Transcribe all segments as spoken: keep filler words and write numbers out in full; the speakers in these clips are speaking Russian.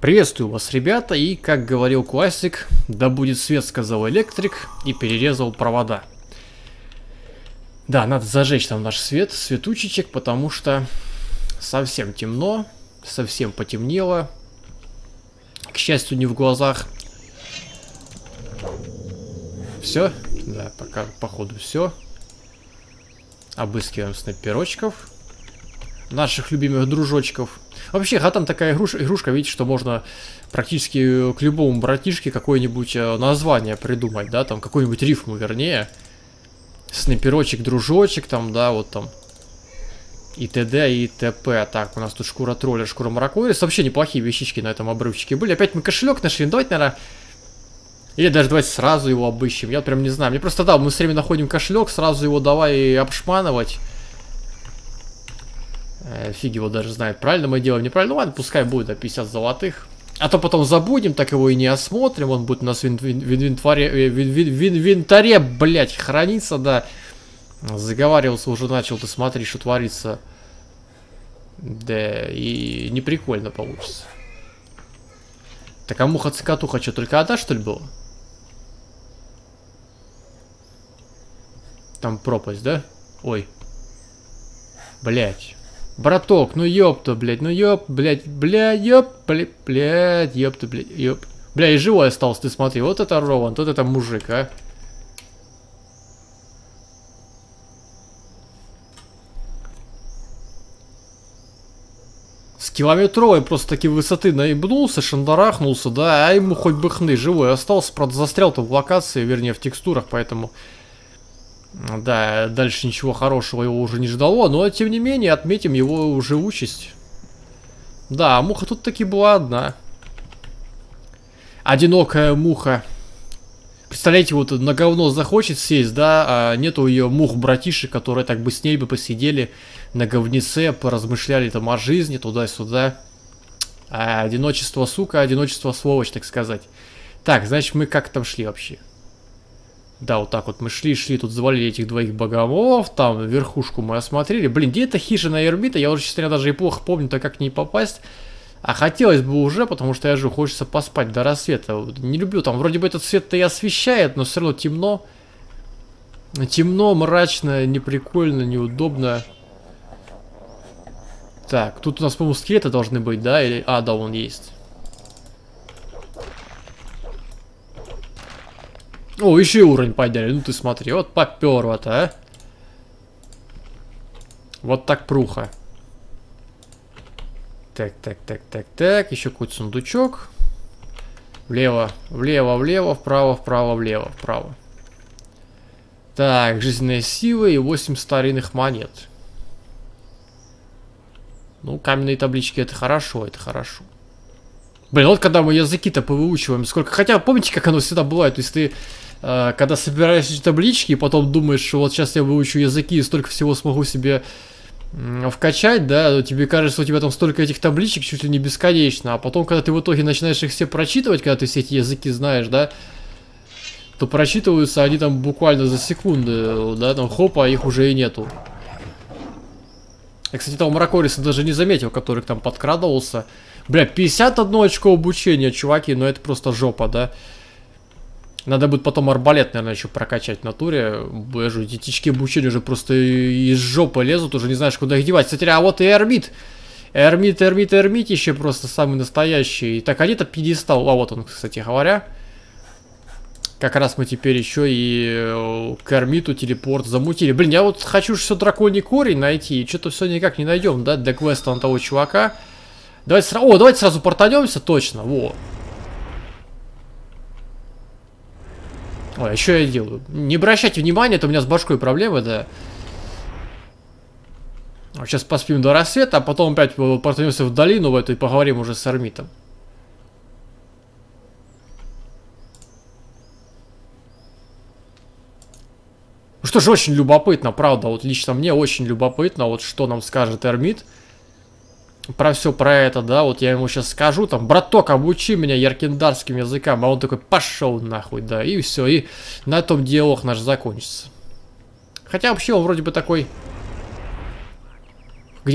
Приветствую вас, ребята, и, как говорил классик, да будет свет, сказал электрик и перерезал провода. Да, надо зажечь там наш свет, светучечек, потому что совсем темно, совсем потемнело. К счастью, не в глазах. Все? Да, пока, походу, все. Обыскиваем снайперочков. Наших любимых дружочков. Вообще, хатам такая игрушка, игрушка, видите, что можно практически к любому братишке какое-нибудь название придумать, да, там, какую-нибудь рифму, вернее. Снайперочек, дружочек, там, да, вот там. И т.д. и т.п. Так, у нас тут шкура тролля, шкура мракорис. Вообще неплохие вещички на этом обрывчике были. Опять мы кошелек нашли, давайте, наверное... Или даже давайте сразу его обыщем, я прям не знаю. Мне просто, да, мы все время находим кошелек, сразу его давай обшманывать. Фиг его даже знает, правильно мы делаем, неправильно. Ну ладно, пускай будет, а пятьдесят золотых. А то потом забудем, так его и не осмотрим. Он будет у нас в инвентаре, блять, хранится, да. Заговаривался уже, начал, ты смотри, что творится. Да, и неприкольно получится. Так, а муха-цикатуха что, только одна, что ли, была? Там пропасть, да? Ой. Блять. Браток, ну ёпта, блядь, ну ёп, блядь, блядь, ёп, блядь, блядь, ёпта, блядь, ёп. Бля, и живой остался, ты смотри, вот это Рован, вот это мужик, а. С километровой просто таки высоты наебнулся, шандарахнулся, да, а ему хоть бы хны, живой остался, правда, застрял-то в локации, вернее, в текстурах, поэтому... Да, дальше ничего хорошего его уже не ждало, но тем не менее отметим его живучесть. Да, муха тут таки была одна. Одинокая муха. Представляете, вот на говно захочет сесть, да, а нету ее мух-братишек, которые так бы с ней бы посидели на говнице, поразмышляли там о жизни туда-сюда. А одиночество, сука, одиночество, сволочь, так сказать. Так, значит, мы как там шли вообще? Да, вот так вот мы шли-шли, тут завалили этих двоих богомолов, там верхушку мы осмотрели. Блин, где эта хижина Эремита? Я уже, честно говоря, даже и плохо помню, так как к ней попасть. А хотелось бы уже, потому что я же хочется поспать до рассвета. Не люблю, там вроде бы этот свет-то и освещает, но все равно темно. Темно, мрачно, неприкольно, неудобно. Так, тут у нас, по-моему, скелеты должны быть, да? Или... А, да, он есть. О, еще и уровень подняли. Ну ты смотри, вот поперло-то, а. Вот так пруха. Так, так, так, так, так. Еще какой-то сундучок. Влево, влево, влево, вправо, вправо, влево, вправо. Так, жизненные силы и восемь старинных монет. Ну, каменные таблички, это хорошо, это хорошо. Блин, вот когда мы языки-то повыучиваем, сколько... Хотя, помните, как оно всегда бывает, то есть ты... Когда собираешь эти таблички и потом думаешь, что вот сейчас я выучу языки и столько всего смогу себе вкачать, да, тебе кажется, что у тебя там столько этих табличек чуть ли не бесконечно, а потом, когда ты в итоге начинаешь их все прочитывать, когда ты все эти языки знаешь, да, то прочитываются они там буквально за секунды, да, там хопа, их уже и нету. Я, кстати, того Мракориса даже не заметил, который там подкрадывался. Бля, пятьдесят одно очко обучения, чуваки, но это просто жопа, да. Надо будет потом арбалет, наверное, еще прокачать в натуре. Я же, детички обучения уже просто из жопы лезут, уже не знаешь, куда их девать. Кстати, а вот и Эремит. Эремит, Эремит, Эремит еще просто самый настоящий. Так, а где-то пьедестал. А вот он, кстати говоря. Как раз мы теперь еще и к Эремиту телепорт замутили. Блин, я вот хочу все драконий корень найти, и что-то все никак не найдем, да, для квеста на того чувака. Давайте сразу... О, давайте сразу портанемся, точно, во. Ой, а что я делаю? Не обращайте внимания, это у меня с башкой проблемы, да. Сейчас поспим до рассвета, а потом опять портанемся в долину в эту и поговорим уже с Эремитом. Ну что же, очень любопытно, правда, вот лично мне очень любопытно, вот что нам скажет Эремит. Про все про это, да, вот я ему сейчас скажу, там, браток, обучи меня яркендарским языкам, а он такой, пошел нахуй, да, и все, и на этом диалог наш закончится. Хотя вообще он вроде бы такой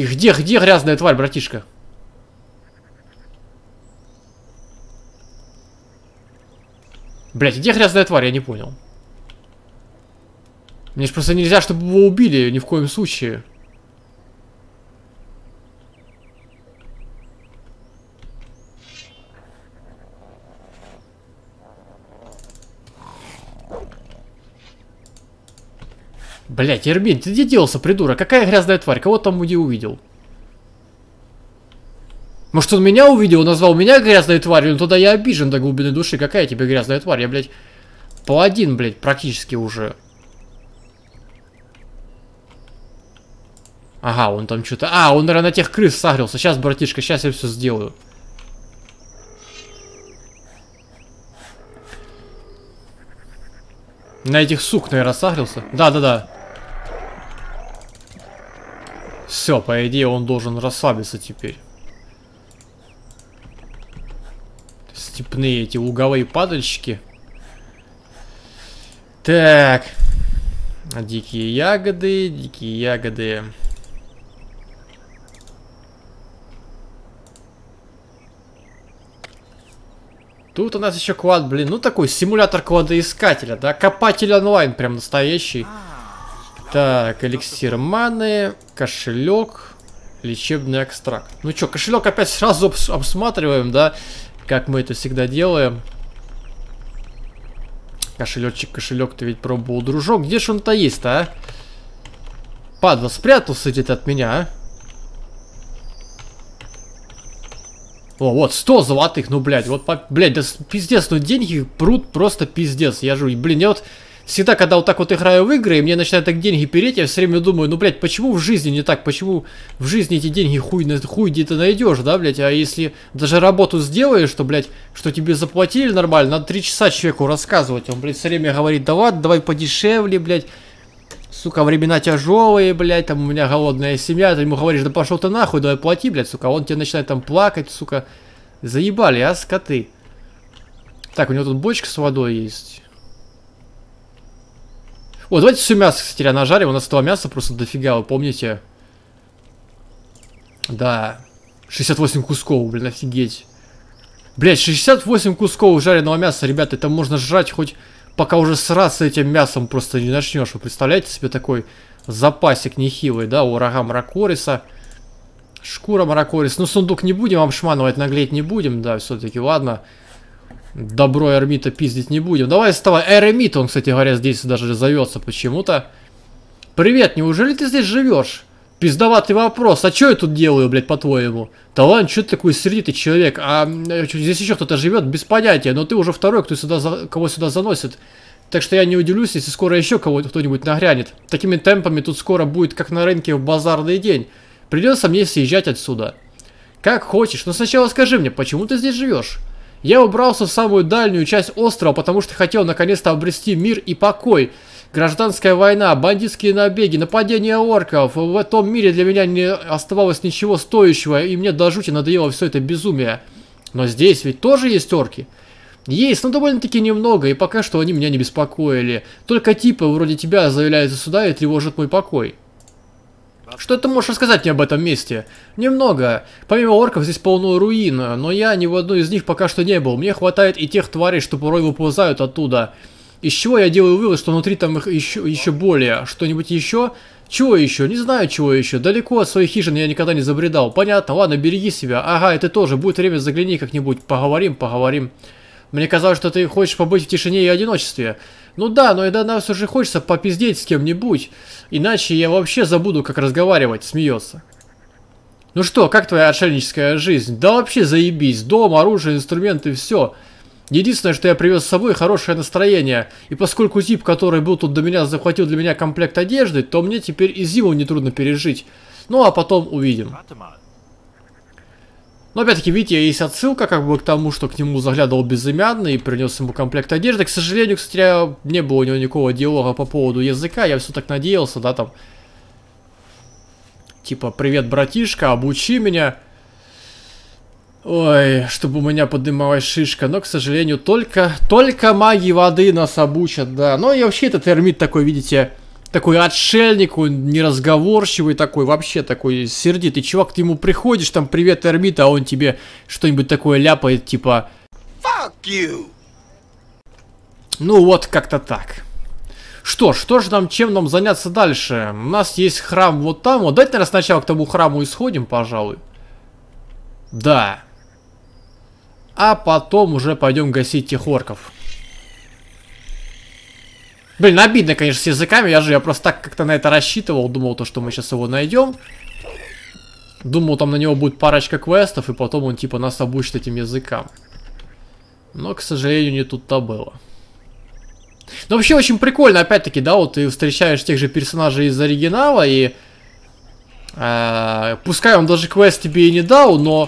Где, где грязная тварь, братишка? Блять, где грязная тварь, я не понял. Мне же просто нельзя, чтобы его убили, ни в коем случае. Блять, Эрмин, ты где делся, придурок? Какая грязная тварь? Кого там где увидел? Может, он меня увидел, назвал меня грязной тварью? Ну тогда я обижен до глубины души. Какая тебе грязная тварь? Я, блядь, паладин, блядь, практически уже. Ага, он там что-то... А, он, наверное, на тех крыс сагрился. Сейчас, братишка, сейчас я все сделаю. На этих сук, наверное, сагрился. Да-да-да. Все, по идее, он должен расслабиться теперь. Степные эти луговые падальщики. Так. Дикие ягоды, дикие ягоды... Тут у нас еще клад, блин, ну такой симулятор кладоискателя, да, копатель онлайн прям настоящий. Так, эликсир маны, кошелек, лечебный экстракт. Ну что, кошелек опять сразу обс обсматриваем, да, как мы это всегда делаем. Кошелечек, кошелек, ты ведь пробовал, дружок, где ж он-то есть-то, а? Падла, спрятался где-то от меня, а? О, вот, сто золотых, ну, блядь, вот, блядь, да пиздец, ну, деньги прут просто пиздец, я жую. Блин, я вот всегда, когда вот так вот играю в игры, и мне начинают так деньги переть, я все время думаю, ну, блядь, почему в жизни не так, почему в жизни эти деньги хуй, хуй где-то найдешь, да, блядь, а если даже работу сделаешь, то, блядь, что тебе заплатили нормально, надо три часа человеку рассказывать, он, блядь, все время говорит, да ладно, давай подешевле, блядь. Сука, времена тяжелые, блядь, там у меня голодная семья, ты ему говоришь, да пошел ты нахуй, давай плати, блядь, сука, он тебе начинает там плакать, сука, заебали, а, скоты. Так, у него тут бочка с водой есть. О, давайте все мясо, кстати, нажарим, у нас этого мяса просто дофига, вы помните? Да, шестьдесят восемь кусков, блин, офигеть. Блядь, шестьдесят восемь кусков жареного мяса, ребята, это можно жрать хоть... Пока уже сраться этим мясом просто не начнешь. Вы представляете себе такой запасик нехилый, да, у рога мракориса. Шкура мракорис. Ну, сундук не будем обшманывать, наглеть не будем, да, все-таки, ладно. Добро Эремита пиздить не будем. Давай вставай. Эремит, он, кстати говоря, здесь даже зовется почему-то. Привет, неужели ты здесь живешь? Пиздоватый вопрос. А что я тут делаю, блядь, по-твоему? Да ладно, что ты такой сердитый человек? А здесь еще кто-то живет, без понятия. Но ты уже второй, кто сюда, кого сюда заносит. Так что я не удивлюсь, если скоро еще кого-то кто-нибудь нагрянет. Такими темпами тут скоро будет, как на рынке в базарный день. Придется мне съезжать отсюда. Как хочешь. Но сначала скажи мне, почему ты здесь живешь? Я убрался в самую дальнюю часть острова, потому что хотел наконец-то обрести мир и покой. Гражданская война, бандитские набеги, нападение орков. В этом мире для меня не оставалось ничего стоящего, и мне до жути надоело все это безумие. Но здесь ведь тоже есть орки? Есть, но довольно-таки немного, и пока что они меня не беспокоили. Только типы вроде тебя заявляются сюда и тревожат мой покой. Что ты можешь рассказать мне об этом месте? Немного. Помимо орков здесь полно руин, но я ни в одной из них пока что не был. Мне хватает и тех тварей, что порой выползают оттуда. Из чего я делаю вывод, что внутри там их еще, еще более. Что-нибудь еще? Чего еще? Не знаю, чего еще. Далеко от своих хижин я никогда не забредал. Понятно, ладно, береги себя. Ага, и ты тоже. Будет время, загляни как-нибудь. Поговорим, поговорим. Мне казалось, что ты хочешь побыть в тишине и одиночестве. Ну да, но иногда нас уже хочется попиздеть с кем-нибудь. Иначе я вообще забуду, как разговаривать. Смеется. Ну что, как твоя отшельническая жизнь? Да вообще заебись. Дом, оружие, инструменты, все. Единственное, что я привез с собой, хорошее настроение. И поскольку тип, который был тут до меня, захватил для меня комплект одежды, то мне теперь и зиму нетрудно пережить. Ну, а потом увидим. Но опять-таки, видите, есть отсылка как бы к тому, что к нему заглядывал безымянный и принес ему комплект одежды. К сожалению, кстати, не было у него никакого диалога по поводу языка. Я все так надеялся, да, там. Типа, привет, братишка, обучи меня. Ой, чтобы у меня поднималась шишка, но, к сожалению, только, только маги воды нас обучат, да. Ну и вообще этот Эрмит такой, видите, такой отшельник, он неразговорчивый такой, вообще такой сердитый чувак. Ты ему приходишь, там, привет, Эремит, а он тебе что-нибудь такое ляпает, типа... Fuck you. Ну вот, как-то так. Что ж, что же нам, чем нам заняться дальше? У нас есть храм вот там. Вот, давайте, наверное, сначала к тому храму и сходим, пожалуй. Да. А потом уже пойдем гасить тех орков. Блин, обидно, конечно, с языками. Я же я просто так как-то на это рассчитывал. Думал, то, что мы сейчас его найдем. Думал, там на него будет парочка квестов, и потом он типа нас обучит этим языкам. Но, к сожалению, не тут-то было. Но вообще очень прикольно, опять-таки, да, вот ты встречаешь тех же персонажей из оригинала, и... Э, пускай он даже квест тебе и не дал, но...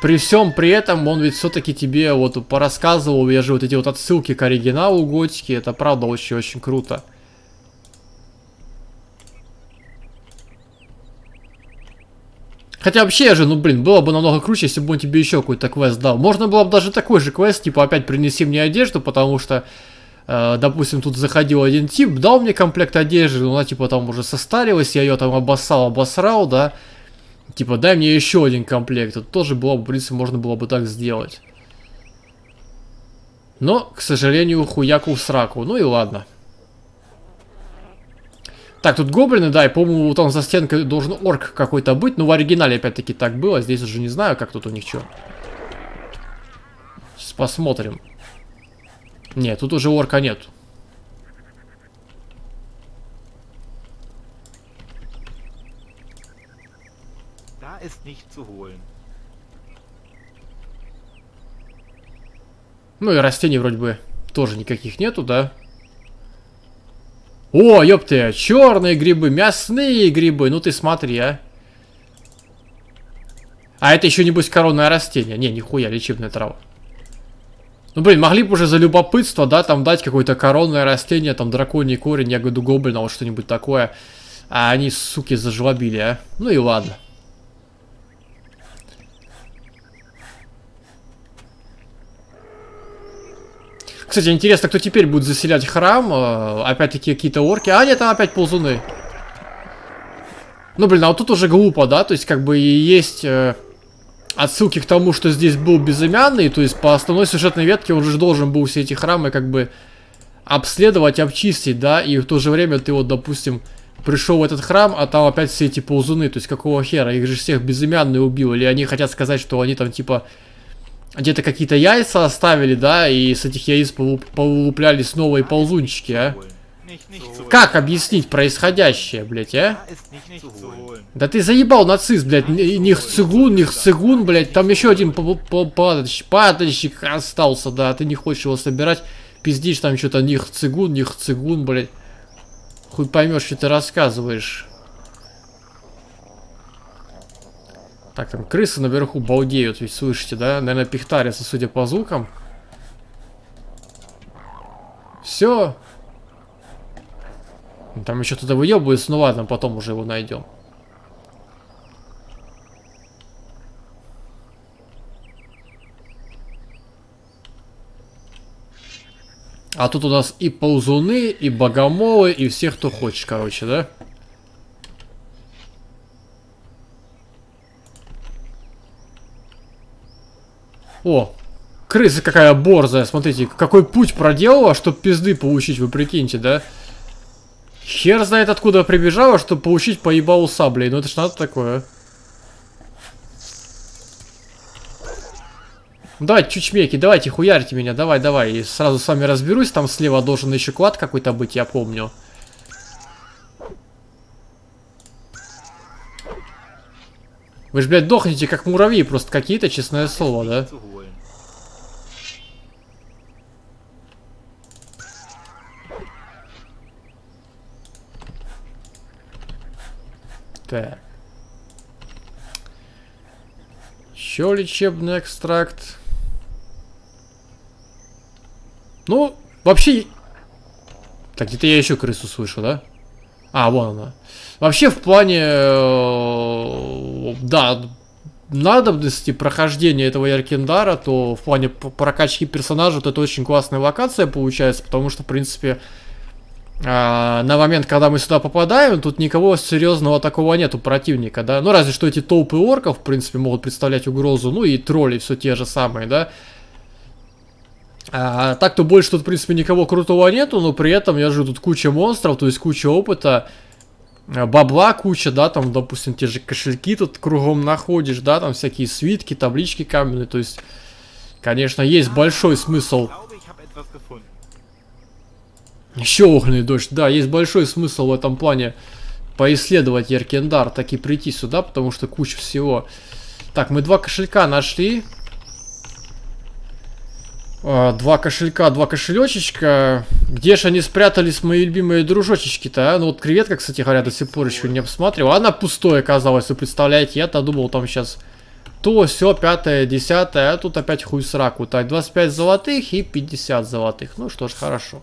При всем при этом, он ведь все-таки тебе вот порассказывал, я же вот эти вот отсылки к оригиналу готики, это правда очень-очень круто. Хотя вообще же, ну блин, было бы намного круче, если бы он тебе еще какой-то квест дал. Можно было бы даже такой же квест, типа опять принеси мне одежду, потому что, э, допустим, тут заходил один тип, дал мне комплект одежды, но она типа там уже состарилась, я ее там обоссал, обосрал, да. Типа дай мне еще один комплект, это тоже было бы, в принципе, можно было бы так сделать. Но, к сожалению, хуяку в сраку, ну и ладно. Так, тут гоблины, да, и по-моему, вот он за стенкой должен орк какой-то быть. Ну, в оригинале, опять-таки, так было. Здесь уже не знаю, как тут у них что. Сейчас посмотрим. Нет, тут уже орка нет. Ну и растений вроде бы тоже никаких нету, да? О, ёпты, черные грибы, мясные грибы. Ну ты смотри, а. А это еще, небось, коронное растение. Не, нихуя, лечебная трава. Ну, блин, могли бы уже за любопытство, да, там дать какое-то коронное растение, там драконий корень, ягоду гоблина, вот что-нибудь такое. А они, суки, зажлобили, а. Ну и ладно. Кстати, интересно, кто теперь будет заселять храм? Опять-таки какие-то орки. А, нет, там опять ползуны. Ну, блин, а вот тут уже глупо, да? То есть, как бы и есть э, отсылки к тому, что здесь был безымянный. То есть, по основной сюжетной ветке он же должен был все эти храмы как бы обследовать, обчистить, да? И в то же время ты вот, допустим, пришел в этот храм, а там опять все эти ползуны. То есть, какого хера? Их же всех безымянный убил. Или они хотят сказать, что они там типа... Где-то какие-то яйца оставили, да, и с этих яиц повылуплялись новые ползунчики, а? Как объяснить происходящее, блядь, а? Да ты заебал, нацист, блядь, нихцыгун, нихцыгун, блядь, там еще один падальщик остался, да, ты не хочешь его собирать, пиздишь там что-то нихцыгун, нихцыгун, блядь, хуй поймешь, что ты рассказываешь. Так, там крысы наверху балдеют, ведь слышите, да? Наверное, пихтарятся, судя по звукам. Все. Там еще кто-то выебывается, ну ладно, потом уже его найдем. А тут у нас и ползуны, и богомолы, и все, кто хочет, короче, да? О, крыса какая борзая, смотрите, какой путь проделала, чтобы пизды получить, вы прикиньте, да? Хер знает откуда прибежала, чтобы получить по ебалу саблей, ну это ж надо такое. Давайте, чучмеки, давайте, хуярьте меня, давай, давай, и сразу с вами разберусь, там слева должен еще клад какой-то быть, я помню. Вы ж, блядь, дохнете, как муравьи, просто какие-то, честное слово, да? Так. Еще лечебный экстракт. Ну, вообще... Так, где-то я еще крысу слышу, да? А, вон она. Вообще, в плане... Да, надобности прохождения этого Яркендара, то в плане прокачки персонажа вот это очень классная локация получается, потому что, в принципе, на момент, когда мы сюда попадаем, тут никого серьезного такого нету противника, да, ну разве что эти толпы орков, в принципе, могут представлять угрозу, ну и тролли все те же самые, да. А, так-то больше тут, в принципе, никого крутого нету, но при этом, я же тут куча монстров, то есть куча опыта, бабла куча, да, там, допустим, те же кошельки тут кругом находишь, да, там всякие свитки, таблички каменные, то есть, конечно, есть большой смысл. Еще огненный дождь, да, есть большой смысл в этом плане поисследовать Яркендар, так и прийти сюда, потому что куча всего. Так, мы два кошелька нашли. Два кошелька, два кошелечечка. Где же они спрятались, мои любимые дружочечки-то, а? Ну вот креветка, кстати говоря, до сих пор еще не обсматривал. Она пустая оказалась, вы представляете? Я-то думал, там сейчас то, все, пятое, десятое, а тут опять хуй сраку. Так, двадцать пять золотых и пятьдесят золотых. Ну что ж, хорошо.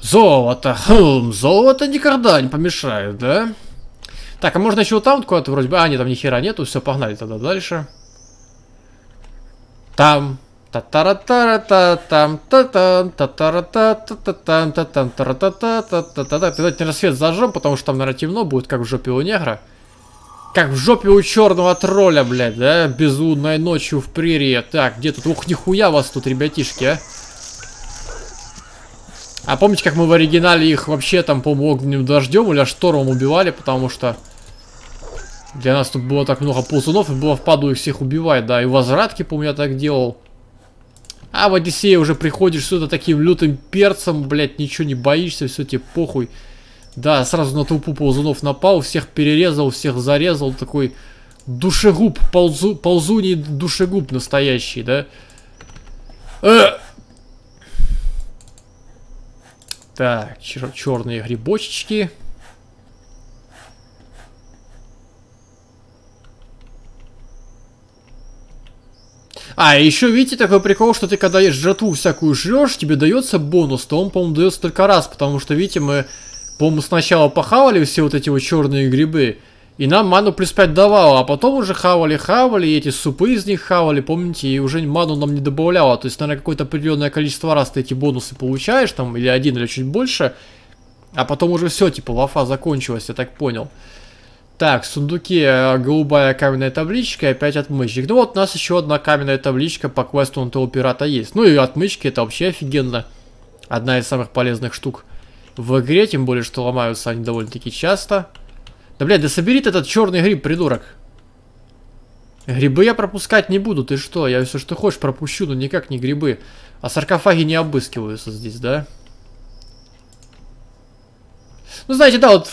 Золото. Хм, золото никогда не помешает, да? Так, а можно еще вот там вот куда-то вроде бы... А, нет, там ни хера нету, все, погнали тогда дальше. Там. Та-та-ра-та-ра-та-там, та-там, та-та-ра-та-та-там, та-там, та-ра-та-та-та-та-та-та. Давайте на свет зажжем, потому что там, наверное, темно будет, как в жопе у негра. Как в жопе у черного тролля, блядь, да? Безлунной ночью в прерии. Так, где тут? Ух, нихуя вас тут, ребятишки, а? А помните, как мы в оригинале их вообще там, по-моему, огненным дождем или штормом убивали, потому что для нас тут было так много ползунов, и было впаду их всех убивать, да, и возвратки, по-моему, я так делал. А в Одиссее уже приходишь сюда таким лютым перцем, блядь, ничего не боишься, все тебе похуй. Да, сразу на толпу ползунов напал, всех перерезал, всех зарезал, такой душегуб, ползу, ползуний душегуб настоящий, да. Э! Так, чер черные грибочечки. А, еще видите такой прикол, что ты когда жратву всякую жрешь, тебе дается бонус, то он, по-моему, дается только раз, потому что, видите, мы, по-моему, сначала похавали все вот эти вот черные грибы, и нам ману плюс пять давало, а потом уже хавали-хавали, и эти супы из них хавали, помните, и уже ману нам не добавляло. То есть, наверное, какое-то определенное количество раз ты эти бонусы получаешь, там, или один, или чуть больше, а потом уже все, типа, лафа закончилась, я так понял. Так, в сундуке голубая каменная табличка и опять отмычек. Ну вот у нас еще одна каменная табличка по квесту на того пирата есть. Ну и отмычки, это вообще офигенно. Одна из самых полезных штук в игре, тем более, что ломаются они довольно-таки часто. Да, блядь, да собери ты этот черный гриб, придурок. Грибы я пропускать не буду, ты что? Я все, что хочешь, пропущу, но никак не грибы. А саркофаги не обыскиваются здесь, да? Ну, знаете, да, вот...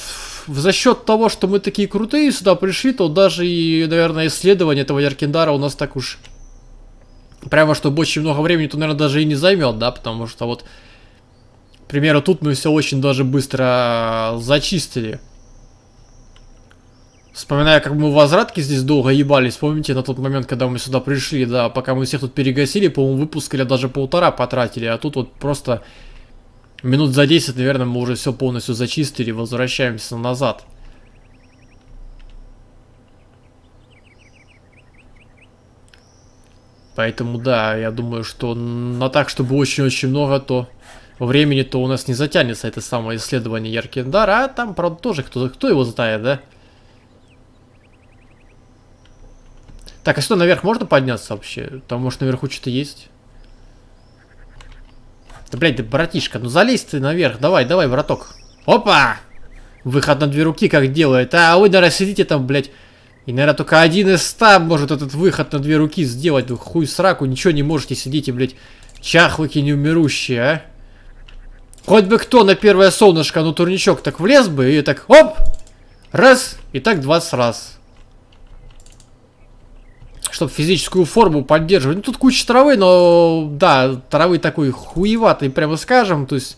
За счет того, что мы такие крутые сюда пришли, то даже и, наверное, исследование этого Яркендара у нас так уж... Прямо, чтобы очень много времени, то, наверное, даже и не займет, да? Потому что вот... К примеру, тут мы все очень даже быстро зачистили. Вспоминаю, как мы в возвратке здесь долго ебались. Помните, на тот момент, когда мы сюда пришли, да? Пока мы всех тут перегасили, по-моему, выпускали, даже полтора потратили. А тут вот просто... Минут за десять, наверное, мы уже все полностью зачистили, возвращаемся назад. Поэтому, да, я думаю, что на так, чтобы очень-очень много, то времени, то у нас не затянется это самое исследование Яркендара, а там, правда, тоже кто, кто его знает, да? Так, а что, наверх можно подняться вообще? Там, может, наверху что-то есть? Да, блядь, да, братишка, ну залезь ты наверх, давай, давай, браток. Опа! Выход на две руки как делает. А вы, наверное, сидите там, блядь. И, наверное, только один из ста может этот выход на две руки сделать. Вы хуй сраку, ничего не можете, сидите, блядь. Чахлыки неумерущие, а. Хоть бы кто на первое солнышко, ну турничок так влез бы, и так, оп! Раз, и так двадцать раз. Чтобы физическую форму поддерживать. Ну, тут куча травы, но, да, травы такой хуеватой, прямо скажем. То есть,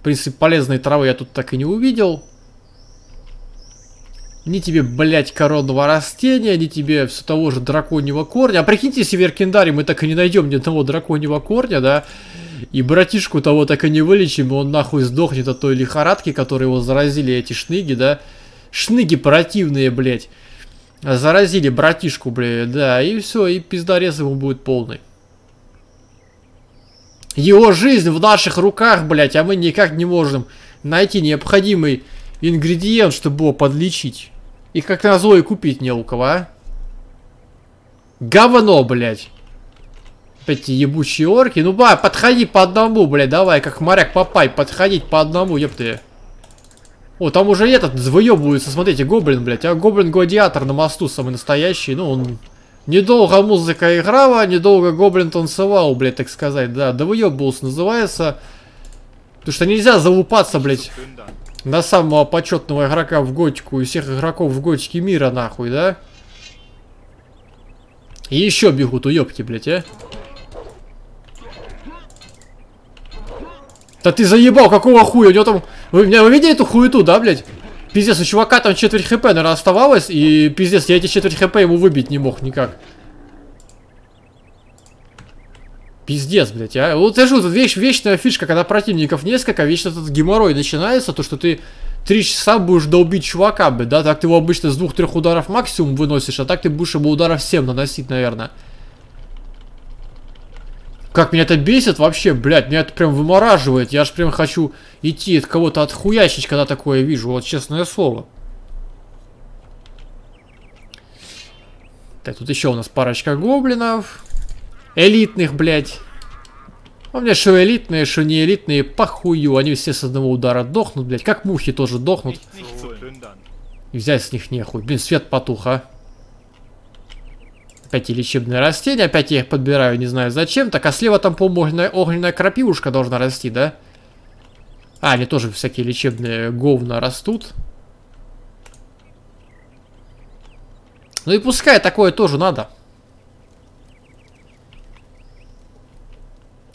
в принципе, полезной травы я тут так и не увидел. Ни тебе, блядь, коронного растения, ни тебе все того же драконьего корня. А прикиньте, если в Яркендаре мы так и не найдем ни одного драконьего корня, да? И братишку того так и не вылечим, и он нахуй сдохнет от той лихорадки, которой его заразили эти шныги, да? Шныги противные, блядь. Заразили братишку, блядь, да. И все, и пиздарез ему будет полный. Его жизнь в наших руках, блядь, а мы никак не можем найти необходимый ингредиент, чтобы его подлечить. И как назло и купить не у кого, а? Говно, блядь. Эти ебучие орки. Ну, ба, подходи по одному, блядь, давай, как моряк Попай, подходить по одному, ёпты. О, там уже этот звоёбывается, смотрите, гоблин, блядь. А гоблин-гладиатор на мосту самый настоящий, ну, он... Недолго музыка играла, недолго гоблин танцевал, блядь, так сказать, да. Да выёбывался называется. Потому что нельзя залупаться, блядь. На самого почетного игрока в готику и всех игроков в готике мира, нахуй, да? И еще бегут уебки, блядь, а? Да ты заебал, какого хуя? У него там... Вы, вы видели эту хуету, да, блядь? Пиздец, у чувака там четверть хп, наверное, оставалось, и пиздец, я эти четверть хп ему выбить не мог никак. Пиздец, блядь, а. Вот я же вот вещь, вечная фишка, когда противников несколько, вечно этот геморрой начинается, то что ты три часа будешь долбить чувака, блядь, да, так ты его обычно с двух-трех ударов максимум выносишь, а так ты будешь ему ударов семь наносить, наверное. Как меня это бесит вообще, блядь, меня это прям вымораживает, я же прям хочу идти от кого-то отхуячить, когда такое вижу, вот честное слово. Так, тут еще у нас парочка гоблинов. Элитных, блядь. У меня что элитные, что не элитные, похую. Они все с одного удара дохнут, блядь. Как мухи тоже дохнут. И взять с них нехуй. Блин, свет потух, а. Опять и лечебные растения. Опять я их подбираю, не знаю зачем. Так, а слева там, по-моему, огненная, огненная крапивушка должна расти, да? А, они тоже всякие лечебные говна растут. Ну и пускай, такое тоже надо.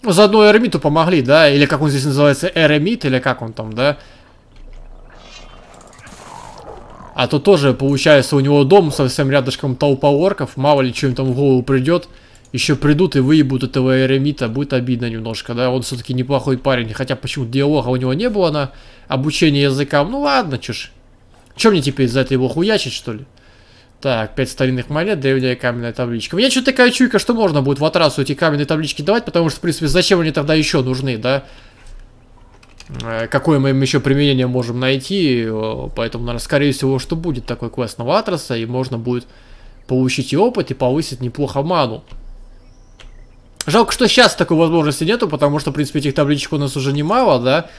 Заодно Эремиту помогли, да? Или как он здесь называется? Эремит? Или как он там, да? А то тоже, получается, у него дом совсем рядышком толпа орков. Мало ли, что им там в голову придет. Еще придут и выебут этого Эремита. Будет обидно немножко, да? Он все-таки неплохой парень. Хотя почему диалога у него не было на обучение языкам. Ну ладно, че ж. Че мне теперь за это его хуячить, что ли? Так, пять старинных монет, древняя каменная табличка. У меня что-то такая чуйка, что можно будет в отрассу эти каменные таблички давать, потому что, в принципе, зачем они тогда еще нужны, да? Какое мы им еще применение можем найти, поэтому, наверное, скорее всего, что будет такой квест новаторса, и можно будет получить и опыт, и повысить неплохо ману. Жалко, что сейчас такой возможности нету, потому что, в принципе, этих табличек у нас уже немало, да?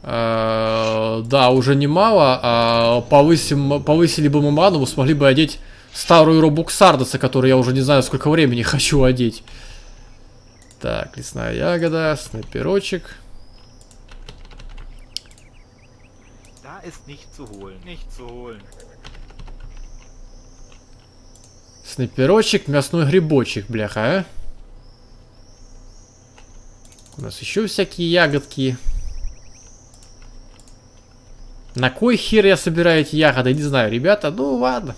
Uh, да, уже немало. Uh, повысим, повысили бы мы ману, смогли бы одеть старую робу Ксардаса, которую я уже не знаю сколько времени хочу одеть. Так, лесная ягода, снайперочек. Снайперочек, мясной грибочек, бляха. А? У нас еще всякие ягодки. На кой хер я собираю эти ягоды? Не знаю, ребята. Ну, ладно.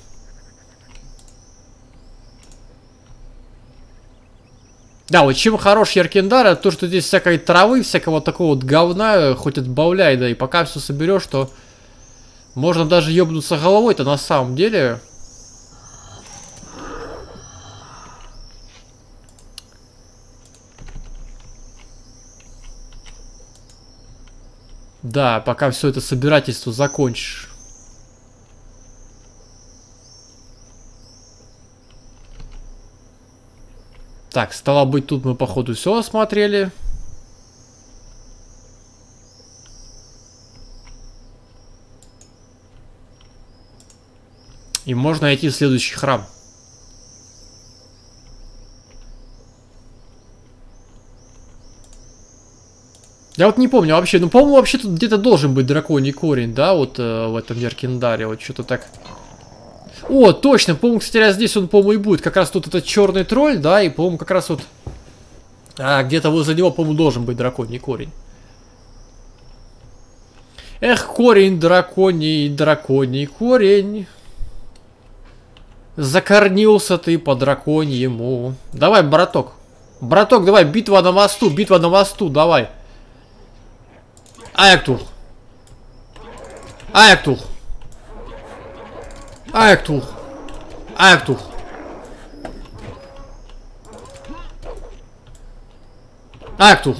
Да, вот чем хорош Яркендар, то, что здесь всякой травы, всякого такого вот говна, хоть отбавляй, да, и пока все соберешь, то можно даже ебнуться головой-то на самом деле. Да, пока все это собирательство закончишь. Так, стало быть, тут мы, походу, все осмотрели. И можно идти в следующий храм. Я вот не помню вообще, ну, по-моему, вообще тут где-то должен быть драконий корень, да, вот э, в этом Яркендаре, вот что-то так. О, точно, по-моему, кстати, здесь он, по-моему, и будет, как раз тут этот черный тролль, да, и, по-моему, как раз вот, а, где-то возле него, по-моему, должен быть драконий корень. Эх, корень драконий, драконий корень. Закорнился ты по драконьему. Давай, браток. Браток, давай, битва на мосту, битва на мосту, давай. Айктух. Айктух. Айктух. Айктух. Айктух.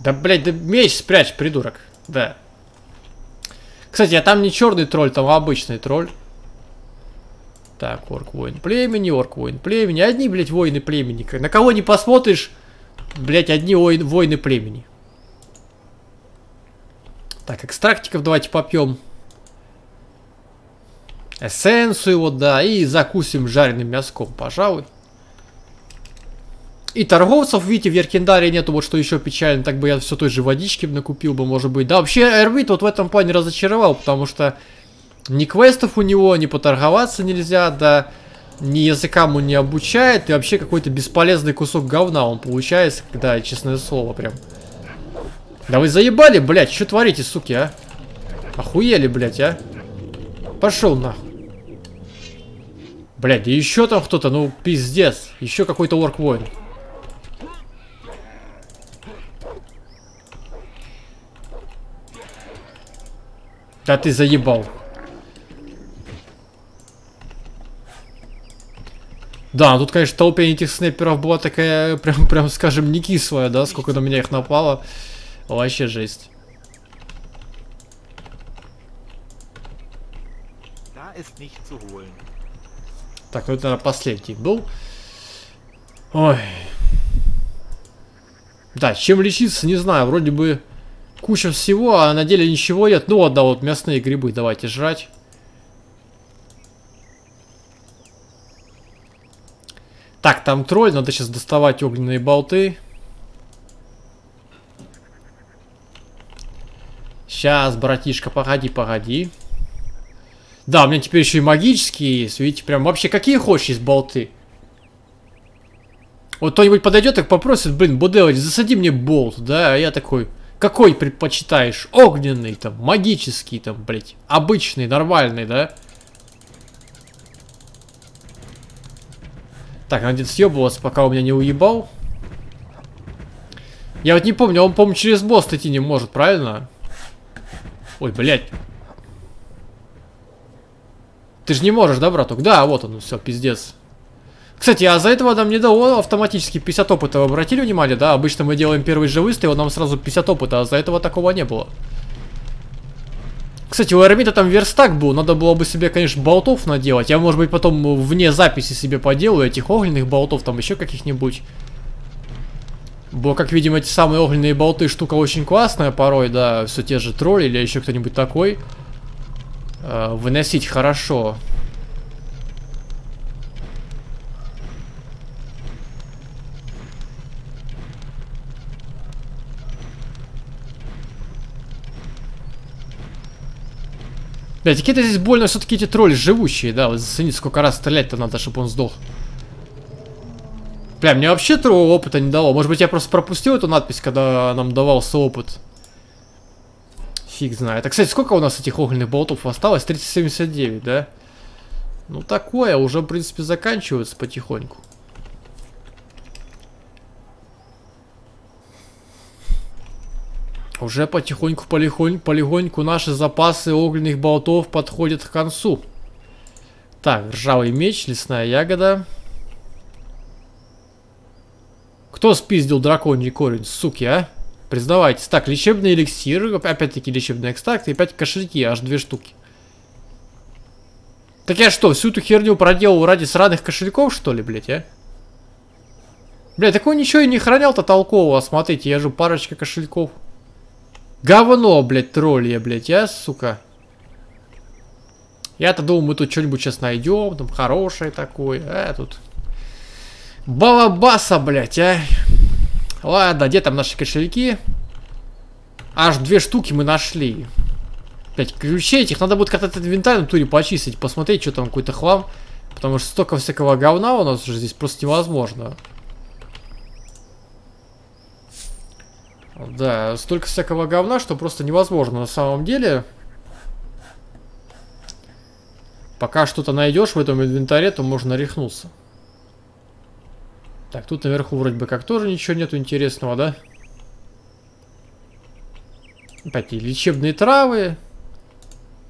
Да, блядь, да меч спрячь, придурок. Да. Кстати, а там не черный тролль, там обычный тролль. Так, орк-воин племени, орк-воин племени. Одни, блядь, воины племени. На кого не посмотришь, блядь, одни воины племени. Так, экстрактиков давайте попьем. Эссенцию, вот, да, и закусим жареным мяском, пожалуй. И торговцев, видите, в Яркендаре нету, вот что еще печально, так бы я все той же водички накупил бы, может быть. Да, вообще, Эремит вот в этом плане разочаровал, потому что ни квестов у него, ни поторговаться нельзя, да, ни языкам он не обучает, и вообще какой-то бесполезный кусок говна он получается, когда, честное слово, прям. Да вы заебали, блядь, что творите, суки, а? Охуели, блядь, а? Пошел нахуй. Блядь, да еще там кто-то, ну, пиздец, еще какой-то орк-воин. Да ты заебал. Да, тут, конечно, толпа этих снайперов была такая, прям, прям, скажем, не кислая, да? Сколько на меня их напало. Вообще жесть. Так, ну это, наверное, последний был. Ой. Да, чем лечиться, не знаю. Вроде бы куча всего, а на деле ничего нет. Ну, да, вот мясные грибы давайте жрать. Так, там тролль, надо сейчас доставать огненные болты. Сейчас, братишка, погоди, погоди. Да, у меня теперь еще и магические есть, видите, прям вообще какие хочешь есть болты. Вот кто-нибудь подойдет и попросит, блин, Буделыч, засади мне болт, да, а я такой... Какой предпочитаешь? Огненный там, магический там, блядь. Обычный, нормальный, да? Так, надо съебываться, пока он меня не уебал. Я вот не помню, он, по-моему, через босс идти не может, правильно? Ой, блядь. Ты же не можешь, да, браток? Да, вот он, все, пиздец. Кстати, а за этого нам не дало автоматически пятьдесят опыта, вы обратили внимание, да? Обычно мы делаем первый же выстрел, нам сразу пятьдесят опыта, а за этого такого не было. Кстати, у Эремита там верстак был, надо было бы себе, конечно, болтов наделать. Я, может быть, потом вне записи себе поделаю этих огненных болтов, там еще каких-нибудь. Бо, как видим, эти самые огненные болты, штука очень классная порой, да, все те же тролли или еще кто-нибудь такой. Э, выносить хорошо. Блять, какие-то здесь больно все-таки эти тролли живущие, да, вот заценить, сколько раз стрелять-то надо, чтобы он сдох. Бля, мне вообще тролль опыта не дало, может быть я просто пропустил эту надпись, когда нам давался опыт. Фиг знает. А, кстати, сколько у нас этих огненных болтов осталось? триста семьдесят девять, да? Ну такое, уже, в принципе, заканчивается потихоньку. Уже потихоньку, полихоньку, полигоньку наши запасы огненных болтов подходят к концу. Так, ржавый меч, лесная ягода. Кто спиздил драконий корень, суки, а? Признавайтесь. Так, лечебный эликсир, опять-таки лечебный экстракт и опять кошельки, аж две штуки. Так я что, всю эту херню проделал ради сраных кошельков, что ли, блядь, а? Блядь, такой ничего и не хранял-то толкового, смотрите, я же парочка кошельков. Говно, блядь, тролли, блядь, я, сука. Я-то думал, мы тут что-нибудь сейчас найдем, там хорошее такое, а тут... Балабаса, блядь, а. Ладно, где там наши кошельки? Аж две штуки мы нашли. Блядь, ключей этих надо будет как-то этот инвентарь на туре почистить, посмотреть, что там какой-то хлам. Потому что столько всякого говна у нас уже здесь просто невозможно. Да, столько всякого говна, что просто невозможно на самом деле. Пока что-то найдешь в этом инвентаре, то можно рехнуться. Так, тут наверху вроде бы как тоже ничего нету интересного, да? Опять лечебные травы,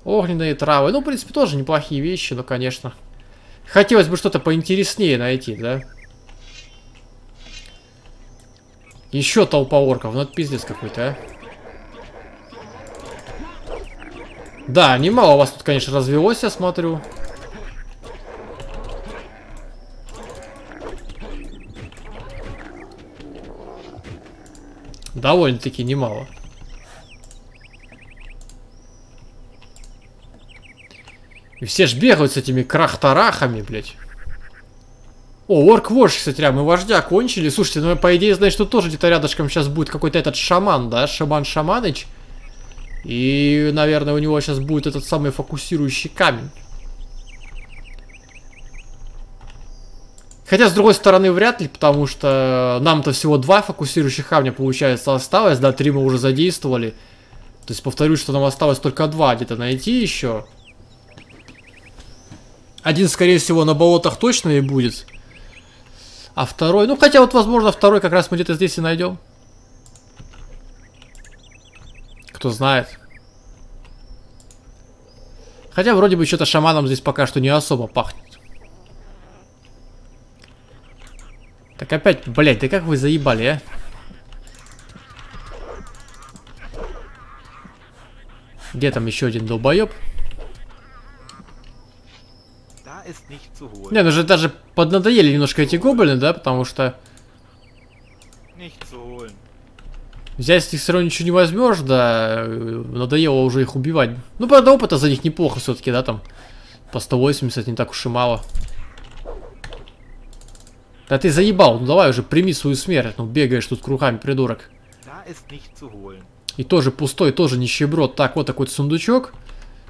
огненные травы. Ну, в принципе, тоже неплохие вещи, но, конечно. Хотелось бы что-то поинтереснее найти, да? Еще толпа орков, ну это пиздец какой-то, а. Да, немало у вас тут, конечно, развелось, я смотрю. Довольно-таки немало. И все ж бегают с этими крахтарахами, блядь. О, орк-вождь, кстати, а мы вождя кончили. Слушайте, ну по идее, значит, тут тоже где-то рядышком сейчас будет какой-то этот шаман, да? Шаман-шаманыч. И, наверное, у него сейчас будет этот самый фокусирующий камень. Хотя, с другой стороны, вряд ли, потому что нам-то всего два фокусирующих камня, получается, осталось. Да, три мы уже задействовали. То есть, повторюсь, что нам осталось только два где-то найти еще. Один, скорее всего, на болотах точно и будет. А второй... Ну, хотя вот, возможно, второй как раз мы где-то здесь и найдем. Кто знает. Хотя, вроде бы, что-то шаманом здесь пока что не особо пахнет. Так опять... Блять, да как вы заебали, а? Где там еще один долбоеб? Не, ну же даже поднадоели немножко эти гоблины, да, потому что взять с них все равно ничего не возьмешь, да, надоело уже их убивать. Ну, правда, опыта за них неплохо все-таки, да, там по сто восемьдесят не так уж и мало. Да ты заебал, ну давай уже прими свою смерть, ну бегаешь тут кругами, придурок. И тоже пустой, тоже нищеброд. Так, вот такой сундучок,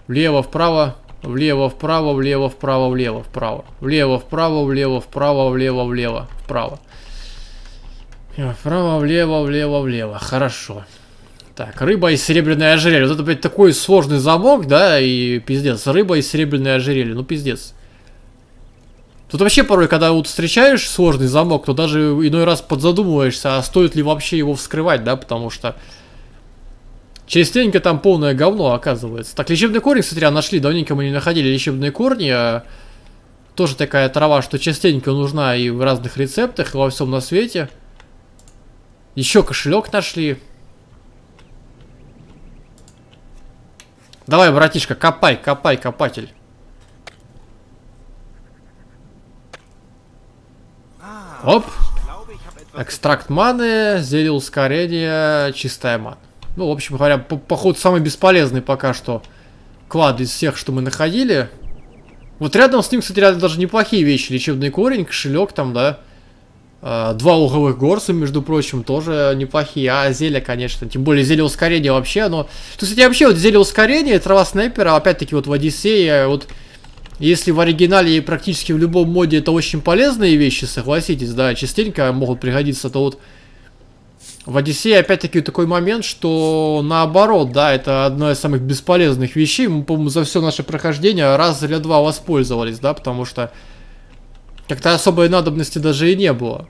влево, вправо. Влево, вправо, влево, вправо, влево, вправо. Влево, вправо, влево, вправо, влево, влево, вправо. Вправо, влево, влево, влево. Хорошо. Так, рыба и серебряное ожерелье. Вот это, блядь, такой сложный замок, да, и пиздец. Рыба и серебряное ожерелье, ну пиздец. Тут вообще порой, когда вот встречаешь сложный замок, то даже иной раз подзадумываешься, а стоит ли вообще его вскрывать, да, потому что... Через тенька там полное говно, оказывается. Так, лечебный корень, кстати, а нашли. Давненько мы не находили лечебные корни. А... Тоже такая трава, что частенько нужна и в разных рецептах, и во всем на свете. Еще кошелек нашли. Давай, братишка, копай, копай, копатель. Оп. Экстракт маны, зелье ускорения, чистая мана. Ну, в общем говоря, по походу самый бесполезный пока что клад из всех, что мы находили. Вот рядом с ним, кстати, рядом даже неплохие вещи. Лечебный корень, кошелек там, да. А, два луговых горца, между прочим, тоже неплохие. А зелья, конечно, тем более зелье ускорения вообще, оно... То, кстати, вообще вот зелье ускорения, трава снайпера, опять-таки вот в Одиссее, вот... Если в оригинале и практически в любом моде это очень полезные вещи, согласитесь, да, частенько могут пригодиться, то вот... В Одиссее опять-таки такой момент, что наоборот, да, это одна из самых бесполезных вещей. Мы, по-моему, за все наше прохождение раз или два воспользовались, да, потому что как-то особой надобности даже и не было.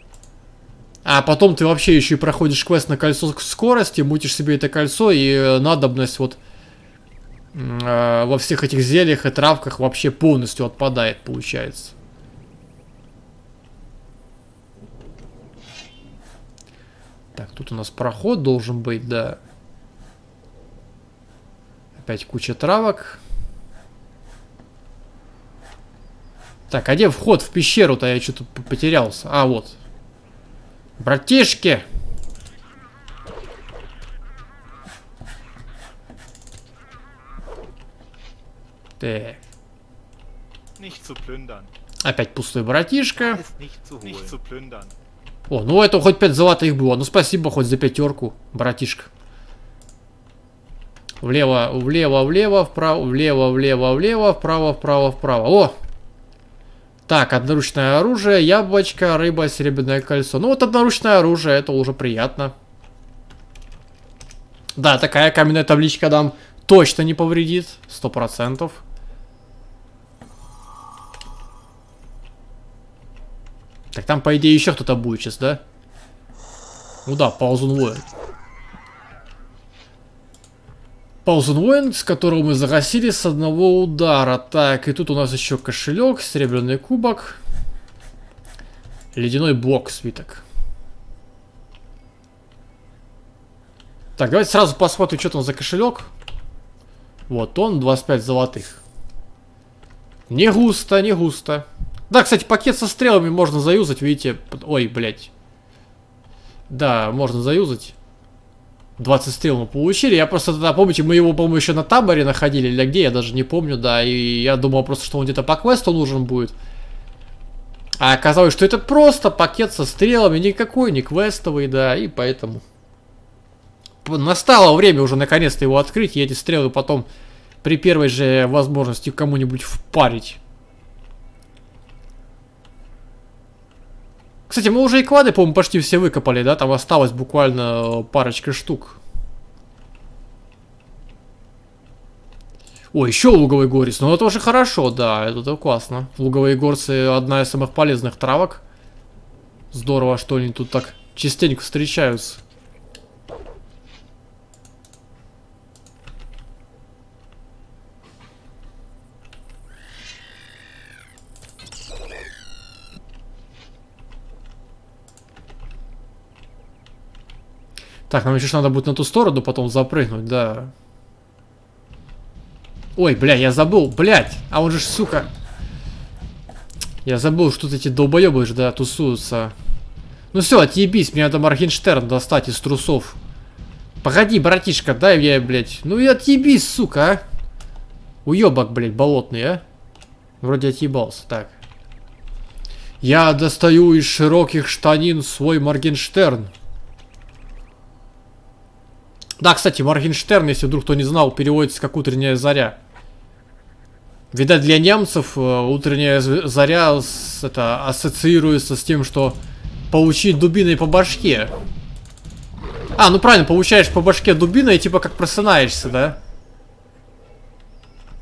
А потом ты вообще еще и проходишь квест на кольцо скорости, мутишь себе это кольцо, и надобность вот э, во всех этих зельях и травках вообще полностью отпадает, получается. Так, тут у нас проход должен быть, да. Опять куча травок. Так, а где вход в пещеру-то? Я что-то потерялся. А, вот. Братишки! Так. Опять пустой братишка. О, ну это хоть пять золотых было. Ну спасибо хоть за пятерку, братишка. Влево, влево, влево, вправо, влево, влево, влево, вправо, вправо, вправо. О! Так, одноручное оружие, яблочко, рыба, серебряное кольцо. Ну вот одноручное оружие, это уже приятно. Да, такая каменная табличка нам точно не повредит. Сто процентов. Так там, по идее, еще кто-то будет сейчас, да? Ну да, ползун воин. Ползун воин, с которого мы загасили с одного удара. Так, и тут у нас еще кошелек, серебряный кубок. Ледяной блок, свиток. Так, давайте сразу посмотрим, что там за кошелек. Вот он, двадцать пять золотых. Не густо, не густо. Да, кстати, пакет со стрелами можно заюзать, видите. Ой, блядь. Да, можно заюзать. двадцать стрел мы получили. Я просто тогда, помните, мы его, по-моему, еще на таборе находили. Или где, я даже не помню, да. И я думал просто, что он где-то по квесту нужен будет. А оказалось, что это просто пакет со стрелами. Никакой, не квестовый, да. И поэтому... Настало время уже наконец-то его открыть. И эти стрелы потом при первой же возможности кому-нибудь впарить. Кстати, мы уже и клады, по-моему, почти все выкопали, да? Там осталось буквально парочка штук. О, еще луговый горец. Ну, это уже хорошо, да, это классно. Луговые горцы — одна из самых полезных травок. Здорово, что они тут так частенько встречаются. Так, нам еще надо будет на ту сторону потом запрыгнуть, да. Ой, бля, я забыл, блядь. А он же, сука. Я забыл, что тут эти долбоебы же, да, тусуются. Ну все, отъебись, мне надо Моргенштерн достать из трусов. Погоди, братишка, дай я, блядь. Ну и отъебись, сука, а. Уебок, блядь, болотный, а. Вроде отъебался, так. Я достаю из широких штанин свой Моргенштерн. Да, кстати, Моргенштерн, если вдруг кто не знал, переводится как «утренняя заря». Видать, для немцев утренняя заря с, это, ассоциируется с тем, что получить дубиной по башке. А, ну правильно, получаешь по башке дубиной, типа как просынаешься, да?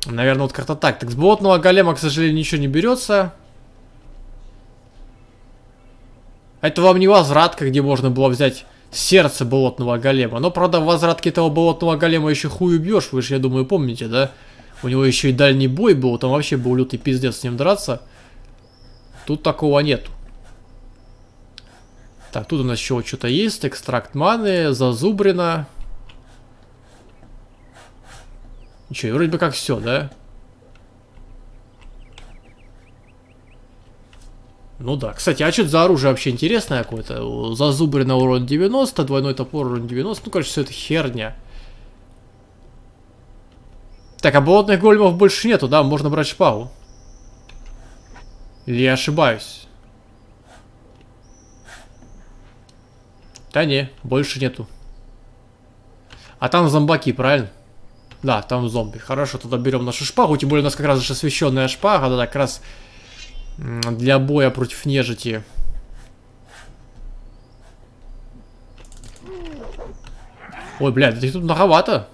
Наверное, вот как-то так. Так, с болотного голема, к сожалению, ничего не берется. Это вам не возвратка, где можно было взять... Сердце болотного голема. Но, правда, в возвратке этого болотного голема еще хуй убьешь. Вы же, я думаю, помните, да? У него еще и дальний бой был. Там вообще был лютый пиздец с ним драться. Тут такого нету. Так, тут у нас еще что-то есть. Экстракт маны, зазубрина. Ничего, вроде бы как все, да? Ну да, кстати, а что за оружие вообще интересное какое-то? Зазубрина урон девяносто, двойной топор урон девяносто. Ну, короче, все это херня. Так, а болотных големов больше нету, да? Можно брать шпагу. Или я ошибаюсь? Да не, больше нету. А там зомбаки, правильно? Да, там зомби. Хорошо, тогда берем нашу шпагу. Тем более у нас как раз же освещенная шпага. Да, как раз... Для боя против нежити. Ой, блядь, их тут многовато.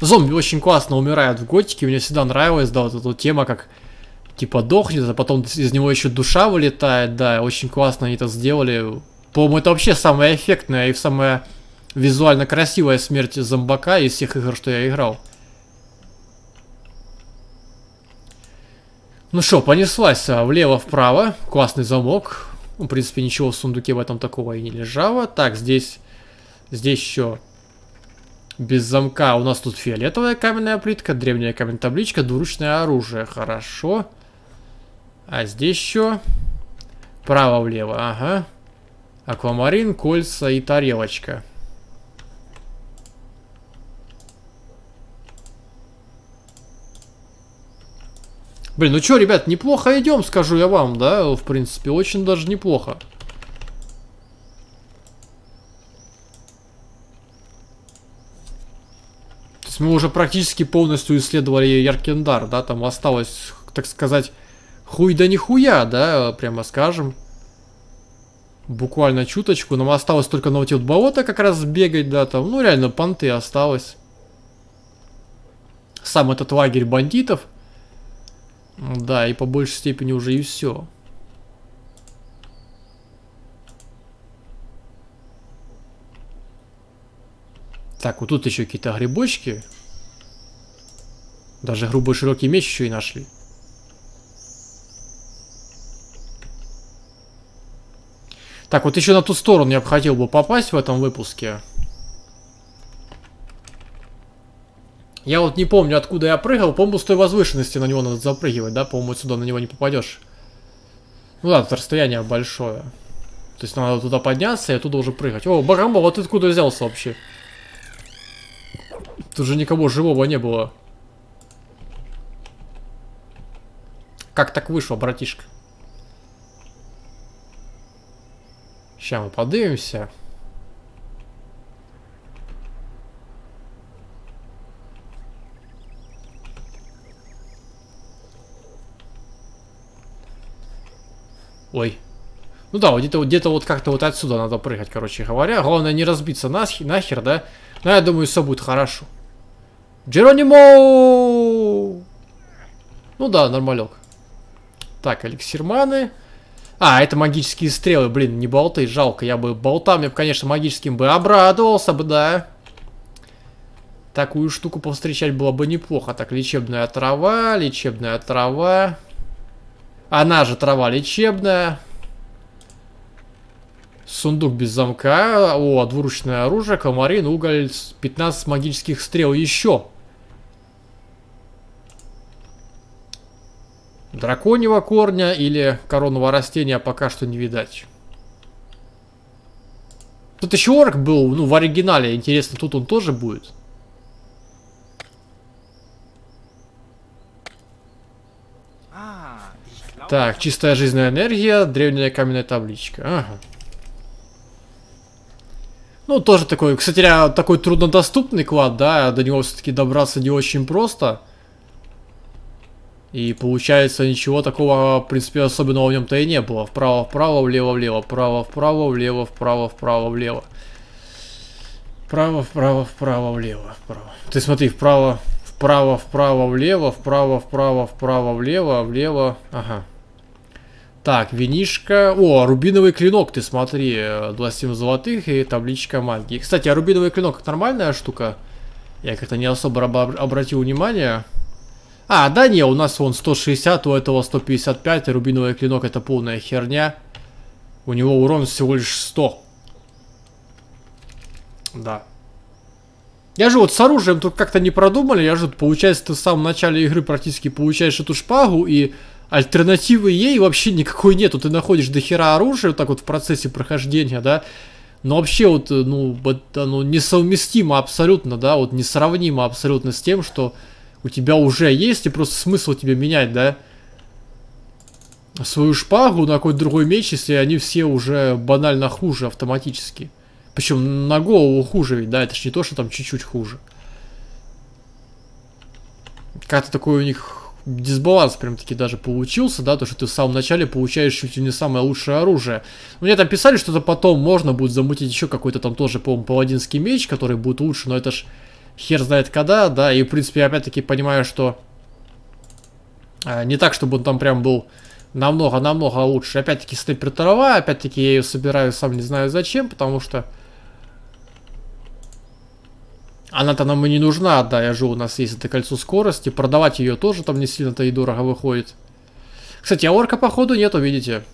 Зомби очень классно умирают в готике. Мне всегда нравилась, да, вот эта тема, как... Типа дохнет, а потом из него еще душа вылетает. Да, очень классно они это сделали. По-моему, это вообще самая эффектная и самая визуально красивая смерть зомбака из всех игр, что я играл. Ну что, понеслась влево-вправо. Классный замок. В принципе, ничего в сундуке в этом такого и не лежало. Так, здесь... Здесь еще... Без замка. У нас тут фиолетовая каменная плитка, древняя каменная табличка, двуручное оружие. Хорошо. А здесь еще право-влево, ага. Аквамарин, кольца и тарелочка. Блин, ну что, ребят, неплохо идем, скажу я вам, да? В принципе, очень даже неплохо. есть мы уже практически полностью исследовали Яркендар, да, там осталось, так сказать, хуй да нихуя, да, прямо скажем. Буквально чуточку, нам осталось только на вот эти вот болота как раз бегать, да, там, ну реально понты осталось. Сам этот лагерь бандитов, да, и по большей степени уже и все. Так, вот тут еще какие-то грибочки. Даже грубо широкий меч еще и нашли. Так, вот еще на ту сторону я бы хотел бы попасть в этом выпуске. Я вот не помню, откуда я прыгал. По-моему, с той возвышенности на него надо запрыгивать, да? По-моему, сюда на него не попадешь. Ну да, тут расстояние большое. То есть надо туда подняться и оттуда уже прыгать. О, Барамбал, а ты откуда взялся вообще? Тут же никого живого не было. Как так вышло, братишка? Сейчас мы поднимемся. Ой. Ну да, вот где-то где-то вот как-то вот отсюда надо прыгать, короче говоря. Главное не разбиться нахер, нахер, да? Но я думаю, все будет хорошо. Джеронимо! Ну да, нормалек. Так, эликсирманы. А, это магические стрелы, блин, не болты, жалко. Я бы болтами, конечно, магическим бы обрадовался бы, да. Такую штуку повстречать было бы неплохо. Так, лечебная трава, лечебная трава. Она же трава лечебная. Сундук без замка. О, двуручное оружие, комарин, уголь, пятнадцать магических стрел еще. Драконьего корня или коронного растения пока что не видать. Тут еще орк был, ну, в оригинале. Интересно, тут он тоже будет. Так, чистая жизненная энергия, древняя каменная табличка. Ага. Ну, тоже такой, кстати, такой труднодоступный клад, да, до него все-таки добраться не очень просто. И получается, ничего такого, в принципе, особенного в нем-то и не было. Вправо-вправо, влево-влево, вправо-вправо, влево-вправо, вправо-влево. Вправо-вправо-вправо-влево. Ты смотри, вправо, вправо-вправо-влево, вправо-вправо-вправо-влево, влево, ага. Так, винишка. О, рубиновый клинок, ты смотри, двадцать семь золотых и табличка магии. Кстати, а рубиновый клинок нормальная штука? Я как-то не особо обратил внимание. А, да не, у нас вон сто шестьдесят, у этого сто пятьдесят пять, и рубиновый клинок это полная херня. У него урон всего лишь сто. Да. Я же вот с оружием тут как-то не продумали, я же тут, получается, ты в самом начале игры практически получаешь эту шпагу, и альтернативы ей вообще никакой нету. Ты находишь дохера оружия, вот так вот в процессе прохождения, да. Но вообще вот, ну, это, ну, несовместимо абсолютно, да, вот несравнимо абсолютно с тем, что у тебя уже есть, и просто смысл тебе менять, да? Свою шпагу на какой-то другой меч, если они все уже банально хуже автоматически. Причем на голову хуже ведь, да? Это ж не то, что там чуть-чуть хуже. Как-то такой у них дисбаланс прям-таки даже получился, да? То, что ты в самом начале получаешь чуть ли не самое лучшее оружие. Мне там писали, что-то потом можно будет замутить еще какой-то там тоже, по-моему, паладинский меч, который будет лучше, но это ж хер знает когда, да, и в принципе, опять-таки понимаю, что э, не так, чтобы он там прям был намного-намного лучше. Опять-таки снеппер трава, опять-таки я ее собираю, сам не знаю зачем, потому что она-то нам и не нужна, да, я же у нас есть это кольцо скорости, продавать ее тоже там не сильно-то и дорого выходит. Кстати, а орка походу нету, видите?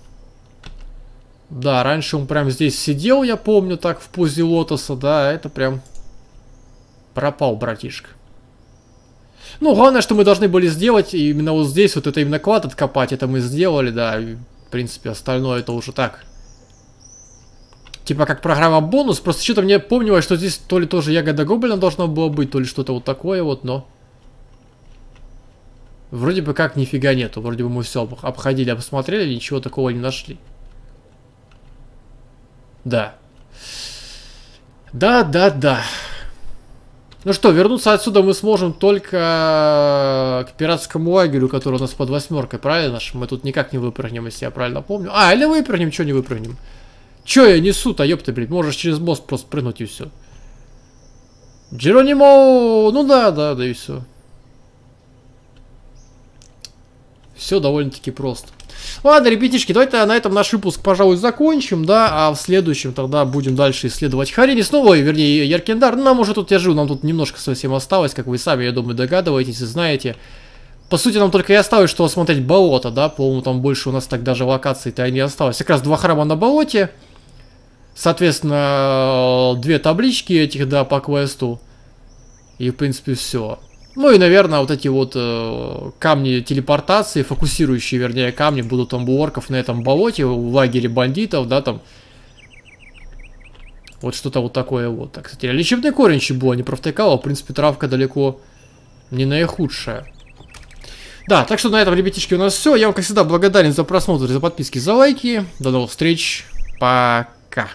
Да, раньше он прям здесь сидел, я помню, так, в позе лотоса, да, это прям... Пропал, братишка. Ну, главное, что мы должны были сделать, и именно вот здесь вот это именно клад откопать, это мы сделали, да, и, в принципе, остальное это уже так. Типа как программа бонус, просто что-то мне помнилось, что здесь то ли тоже ягода гоблина должна была быть, то ли что-то вот такое вот, но... Вроде бы как нифига нету, вроде бы мы все обходили, обсмотрели, ничего такого не нашли. Да. Да-да-да. Ну что, вернуться отсюда мы сможем только к пиратскому лагерю, который у нас под восьмеркой, правильно? Мы тут никак не выпрыгнем, если я правильно помню. А, или выпрыгнем, что не выпрыгнем? Че я несу-то, ёпта, блядь? Можешь через мост просто прыгнуть и все. Джеронимо! Ну да, да, да и все. Все довольно-таки просто. Ладно, ребятишки, давайте на этом наш выпуск, пожалуй, закончим, да, а в следующем тогда будем дальше исследовать Харинис, ну, ой, вернее, Яркендар, нам уже тут, я живу, нам тут немножко совсем осталось, как вы сами, я думаю, догадываетесь и знаете. По сути, нам только и осталось, что осмотреть болото, да, по-моему, там больше у нас так даже локаций-то и не осталось. Как раз два храма на болоте, соответственно, две таблички этих, да, по квесту, и, в принципе, все. Ну и, наверное, вот эти вот э, камни телепортации, фокусирующие, вернее, камни, будут там у орков на этом болоте, в лагере бандитов, да, там. Вот что-то вот такое вот. Так, кстати, лечебный корень чебула не провтыкала, в принципе, травка далеко не наихудшая. Да, так что на этом, ребятишки, у нас все. Я вам, как всегда, благодарен за просмотр, за подписки, за лайки. До новых встреч. Пока.